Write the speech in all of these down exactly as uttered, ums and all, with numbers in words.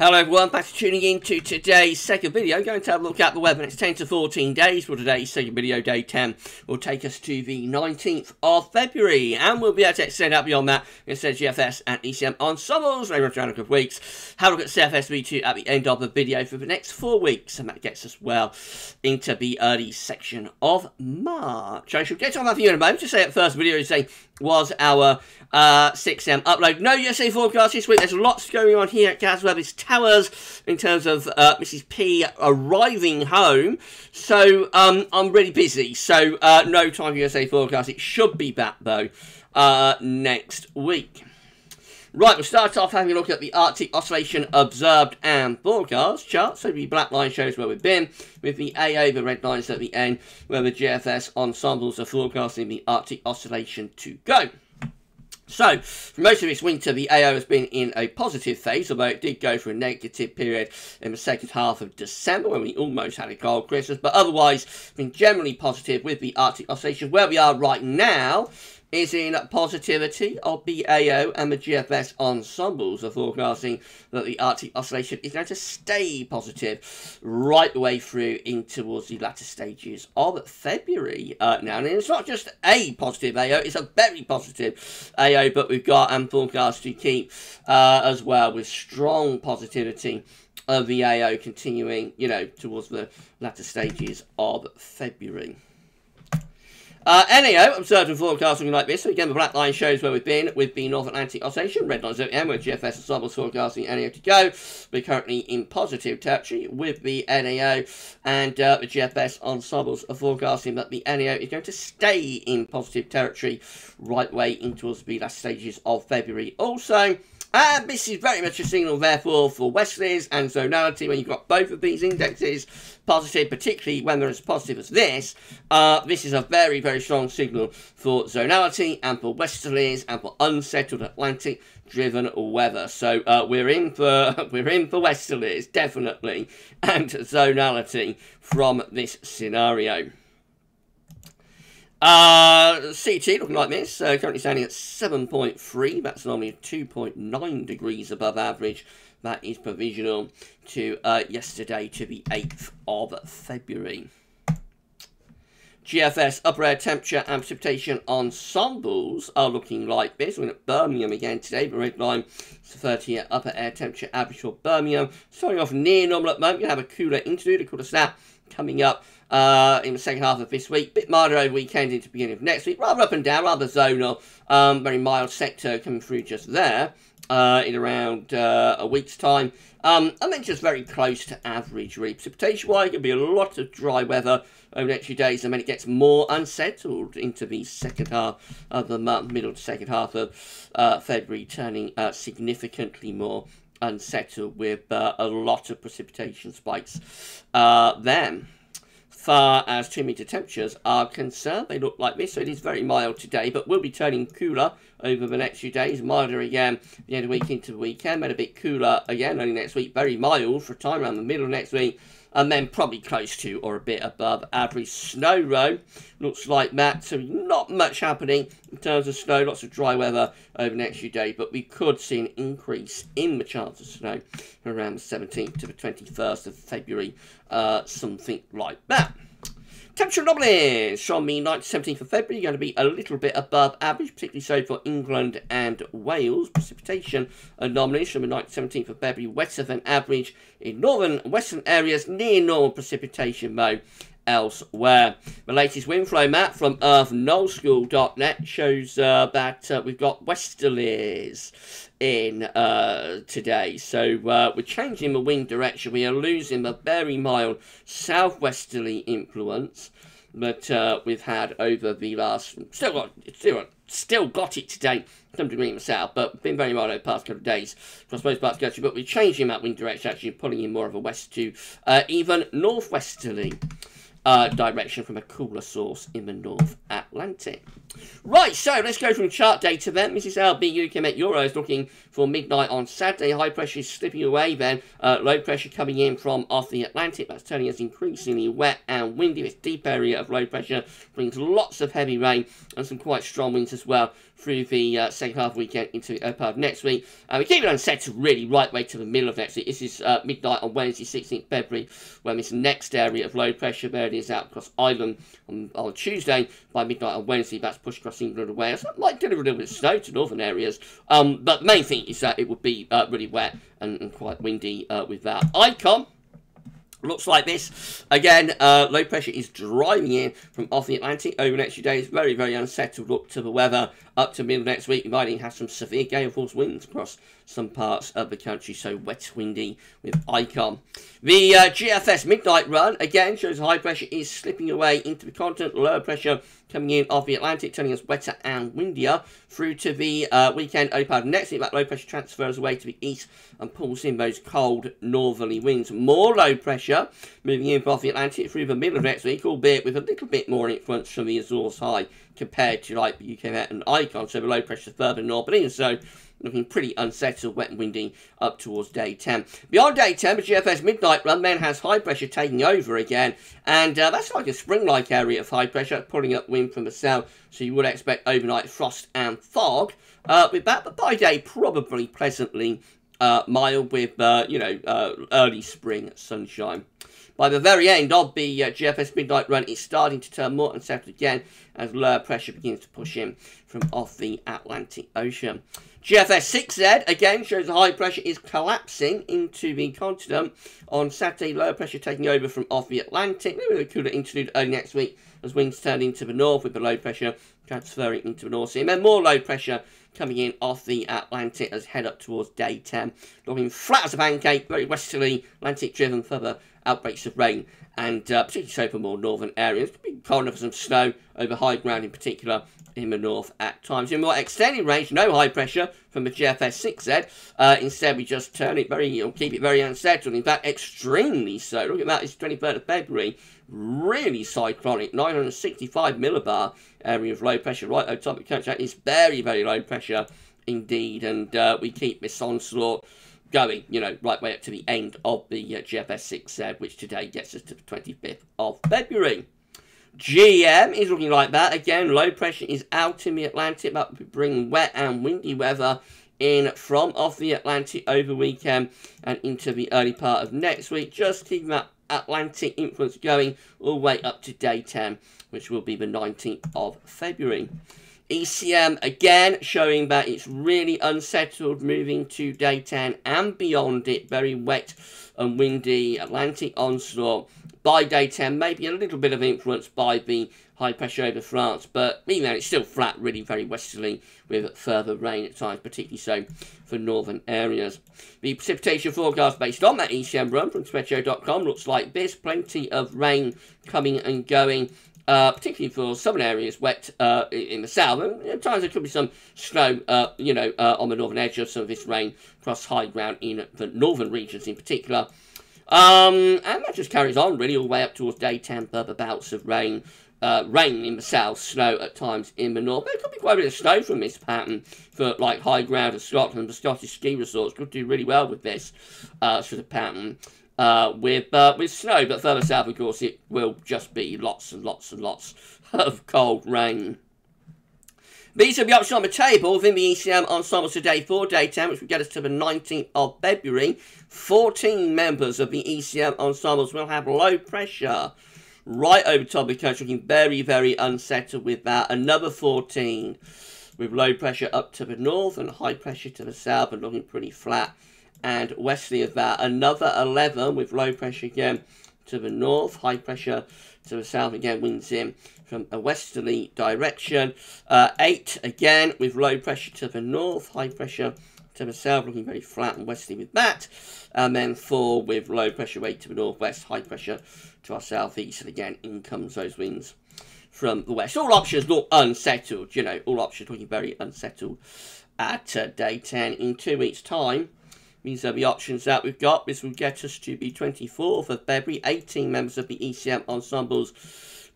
Hello everyone, thanks for tuning in to today's second video. I'm going to have a look at the weather next ten to fourteen days. Well, today's second video, day ten, will take us to the nineteenth of February. And we'll be able to extend out beyond that. We're going to G F S and E C M ensembles over around a couple of weeks. Have a look at C F S V two at the end of the video for the next four weeks. And that gets us well into the early section of March. I should get on that for you in a moment. Just say that first video is saying, was our uh, six M upload. No U S A forecast this week. There's lots going on here at GavsWeatherVids Towers in terms of uh, Missus P arriving home. So um, I'm really busy. So uh, no time for U S A forecast. It should be back though uh, next week. Right, we'll start off having a look at the Arctic Oscillation Observed and Forecast chart. So the black line shows where we've been, with the A O, the red lines at the end, where the G F S ensembles are forecasting the Arctic Oscillation to go. So, for most of this winter, the A O has been in a positive phase, although it did go for a negative period in the second half of December, when we almost had a cold Christmas, but otherwise, it's been generally positive with the Arctic Oscillation. Where we are right now is in positivity of the A O, and the G F S ensembles are forecasting that the Arctic Oscillation is going to stay positive right the way through in towards the latter stages of February uh, now. And it's not just a positive A O, it's a very positive A O, but we've got and um, forecast to keep uh, as well, with strong positivity of the A O continuing, you know, towards the latter stages of February. Uh, N A O observed and forecast looking like this. So again, the black line shows where we've been with the North Atlantic Oscillation. Red lines at the end, where G F S ensembles forecasting N A O to go. We're currently in positive territory with the N A O, and uh, the G F S ensembles are forecasting that the N A O is going to stay in positive territory right way in towards the last stages of February. Also, and this is very much a signal, therefore, for Westerlies and zonality. When you've got both of these indexes positive, particularly when they're as positive as this, uh, this is a very, very strong signal for zonality and for Westerlies and for unsettled Atlantic-driven weather. So uh, we're in for we're in for Westerlies, definitely, and zonality from this scenario. Uh, C T looking like this, uh, currently standing at seven point three, that's normally two point nine degrees above average. That is provisional to uh, yesterday, to the eighth of February. G F S upper air temperature and precipitation ensembles are looking like this. We're at Birmingham again today. The red line is thirty upper air temperature average for Birmingham. Starting off near normal at the moment. We're going to have a cooler interlude, a cooler snap coming up uh, in the second half of this week. Bit milder over weekend into the beginning of next week. Rather up and down, rather zonal. Um, very mild sector coming through just there uh, in around uh, a week's time. Um, and then just very close to average, really. Precipitation-wise, it'll be a lot of dry weather over the next few days, and then it gets more unsettled into the second half of the month, middle to second half of uh, February, turning uh, significantly more unsettled with uh, a lot of precipitation spikes uh, then. Far as two meter temperatures are concerned, they look like this. So it is very mild today, but will be turning cooler over the next few days. Milder again at the end of the week into the weekend, then a bit cooler again only next week. Very mild for a time around the middle of next week, and then probably close to or a bit above average. Snow row looks like that, so not much happening in terms of snow. Lots of dry weather over the next few days, but we could see an increase in the chance of snow around the seventeenth to the twenty-first of February, uh, something like that. Temperature anomalies from the ninth to seventeenth of February going to be a little bit above average, particularly so for England and Wales. Precipitation anomalies from the ninth to seventeenth of February, wetter than average in northern and western areas, near normal precipitation though elsewhere. The latest wind flow map from earth null school dot net shows uh, that uh, we've got westerlies in uh, today. So uh, we're changing the wind direction. We are losing the very mild southwesterly influence that uh, we've had over the last, still got, still, still got it today, some degree in the south, but been very mild over the past couple of days across most parts of the country. But we're changing that wind direction, actually pulling in more of a west to uh, even northwesterly uh, direction from a cooler source in the North Atlantic. Right, so let's go from chart data then. This is how big U K Met Euro is looking for midnight on Saturday. High pressure is slipping away then. Uh, low pressure coming in from off the Atlantic. That's turning us increasingly wet and windy. This deep area of low pressure brings lots of heavy rain and some quite strong winds as well through the uh, second half of the weekend into the upper half of next week. Uh, we keep it unsettled really right way to the middle of next week. This is uh, midnight on Wednesday, sixteenth February, when this next area of low pressure, there it is out across Ireland on, on Tuesday. By midnight on Wednesday, that's pushed across England and Wales. That might deliver a little bit of snow to northern areas, um, but the main thing is that it would be uh, really wet and, and quite windy uh, with that. Icon looks like this. Again, uh, low pressure is driving in from off the Atlantic over the next few days. Very, very unsettled look to the weather. Up to middle of next week, we might even have some severe gale force winds across some parts of the country. So wet, windy with Icon. The uh, G F S midnight run, again, shows high pressure is slipping away into the continent. Lower pressure coming in off the Atlantic, turning us wetter and windier through to the uh, weekend. Opal next week, that low pressure transfers away to the east and pulls in those cold northerly winds. More low pressure moving in off the Atlantic through the middle of next week, albeit with a little bit more influence from the Azores high compared to like the U K Met and Icon. So the low pressure further north, but even so, looking pretty unsettled, wet and windy up towards day ten. Beyond day ten, the G F S midnight run then has high pressure taking over again. And uh, that's like a spring-like area of high pressure, pulling up wind from the south. So you would expect overnight frost and fog uh, with that. But by day, probably pleasantly uh, mild with, uh, you know, uh, early spring sunshine. By the very end of the uh, G F S midnight run, it's starting to turn more unsettled again as lower pressure begins to push in from off the Atlantic Ocean. G F S six Z, again, shows the high pressure is collapsing into the continent on Saturday. Lower pressure taking over from off the Atlantic. Maybe a cooler interlude early next week as winds turn into the north with the low pressure transferring into the North Sea. And then more low pressure coming in off the Atlantic as head up towards day ten. Looking flat as a pancake, very westerly, Atlantic-driven further outbreaks of rain, and uh, particularly so for more northern areas. Could be cold enough for some snow over high ground in particular in the north at times. In more extended range, no high pressure from the G F S six Z. Uh, instead, we just turn it very, or keep it very unsettled. In fact, extremely so. Look at that, it's twenty-third of February. Really cyclonic, nine hundred sixty-five millibar area of low pressure right over top of the country. It's very, very low pressure indeed, and uh, we keep this onslaught going, you know, right way up to the end of the uh, G F S six Z, which today gets us to the twenty-fifth of February. G M is looking like that. Again, low pressure is out in the Atlantic, but we bring wet and windy weather in from off the Atlantic over weekend and into the early part of next week. Just keeping that Atlantic influence going all the way up to day ten, which will be the nineteenth of February. E C M again showing that it's really unsettled moving to day ten and beyond it. Very wet and windy Atlantic onslaught. By day ten, maybe a little bit of influence by the high pressure over France, but even though it's still flat, really very westerly with further rain at times, particularly so for northern areas. The precipitation forecast based on that E C M run from specchio dot com looks like this. Plenty of rain coming and going. Uh, particularly for southern areas, wet uh, in the south. And at times there could be some snow, uh, you know, uh, on the northern edge of some of this rain across high ground in the northern regions in particular. Um, and that just carries on, really, all the way up towards day ten, further bouts of rain. Uh, rain in the south, snow at times in the north. There could be quite a bit of snow from this pattern for, like, high ground of Scotland. The Scottish ski resorts could do really well with this uh, sort of pattern. Uh, with uh, with snow, but further south, of course, it will just be lots and lots and lots of cold rain. These are the options on the table within the E C M ensemble today for day ten, which will get us to the nineteenth of February. fourteen members of the E C M ensembles will have low pressure right over top of the country, looking very, very unsettled with that. Another fourteen with low pressure up to the north and high pressure to the south, and looking pretty flat and westerly of that. Another eleven with low pressure again to the north, high pressure to the south again, winds in from a westerly direction. Uh, eight again with low pressure to the north, high pressure to the south, looking very flat and westerly with that. And then four with low pressure way to the northwest, high pressure to our southeast, and again in comes those winds from the west. All options look unsettled, you know, all options looking very unsettled at uh, day ten. In two weeks' time, means that the options that we've got, this will get us to the twenty-fourth of February, eighteen members of the E C M ensembles.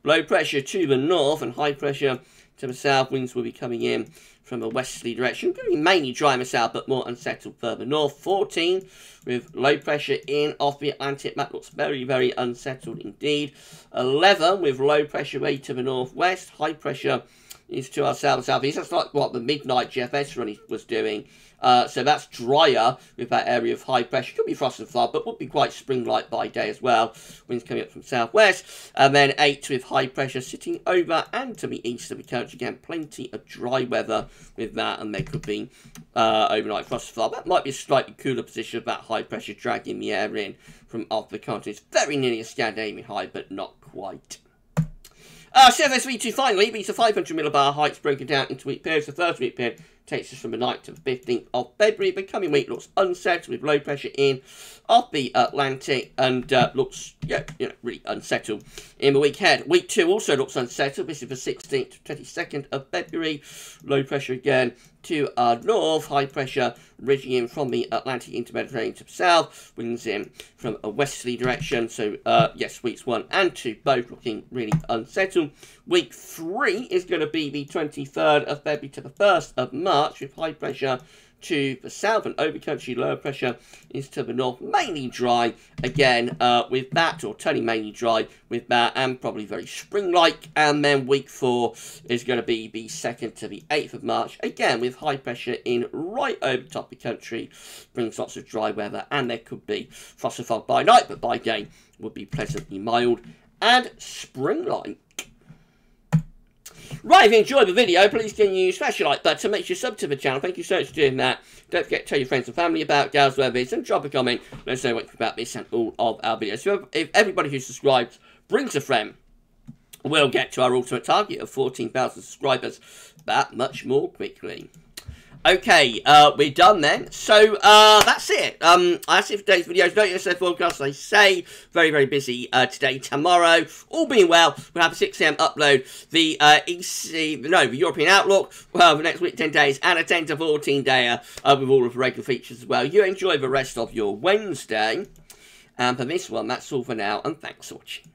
Low pressure to the north and high pressure to the south. Winds will be coming in from a westerly direction, going to be mainly dry in the south, but more unsettled further north. fourteen with low pressure in off the Atlantic. That looks very, very unsettled indeed. eleven with low pressure way to the northwest. High pressure is to our south and southeast. That's like what the midnight G F S run was doing. Uh, so that's drier with that area of high pressure. Could be frost and flood, but would be quite spring-like by day as well. Winds coming up from southwest. And then eight with high pressure sitting over and to the east of the country. Again, plenty of dry weather with that, and there could be uh, overnight frost and flood. That might be a slightly cooler position of that high pressure dragging the air in from off the continent. It's very nearly a Scandinavian high, but not quite. Uh, C F S V two finally, these are five hundred millibar heights broken down into week periods. The first week period takes us from the ninth to the fifteenth of February. The coming week looks unsettled with low pressure in off the Atlantic and uh, looks, yeah, you know, really unsettled in the week ahead. Week two also looks unsettled. This is the sixteenth to twenty-second of February. Low pressure again to our north. High pressure ridging in from the Atlantic into Mediterranean to the south. Winds in from a westerly direction. So, uh, yes, weeks one and two both looking really unsettled. Week three is going to be the twenty-third of February to the first of March with high pressure to the south and over country. Lower pressure is to the north, mainly dry again uh, with that, or turning mainly dry with that, and probably very spring-like. And then week four is going to be the second to the eighth of March, again with high pressure in right over top the country, brings lots of dry weather, and there could be frost and fog by night, but by day would be pleasantly mild and spring-like. Right, if you enjoyed the video, please can you smash the like button, make sure you sub to the channel. Thank you so much for doing that. Don't forget to tell your friends and family about GavsWeatherVids and drop a comment. Let us know what you think about this and all of our videos. So if everybody who subscribes brings a friend, we'll get to our ultimate target of fourteen thousand subscribers that much more quickly. Okay, uh, we're done then. So, uh, that's it. Um, that's it for today's videos. Don't forget to forecast, as I say. Very, very busy, uh, today, tomorrow. All being well, we'll have a six A M upload. The, uh, E C, no, the European Outlook, well, the next week, ten days, and a ten to fourteen day, uh, with all of the regular features as well. You enjoy the rest of your Wednesday. And for this one, that's all for now, and thanks for watching.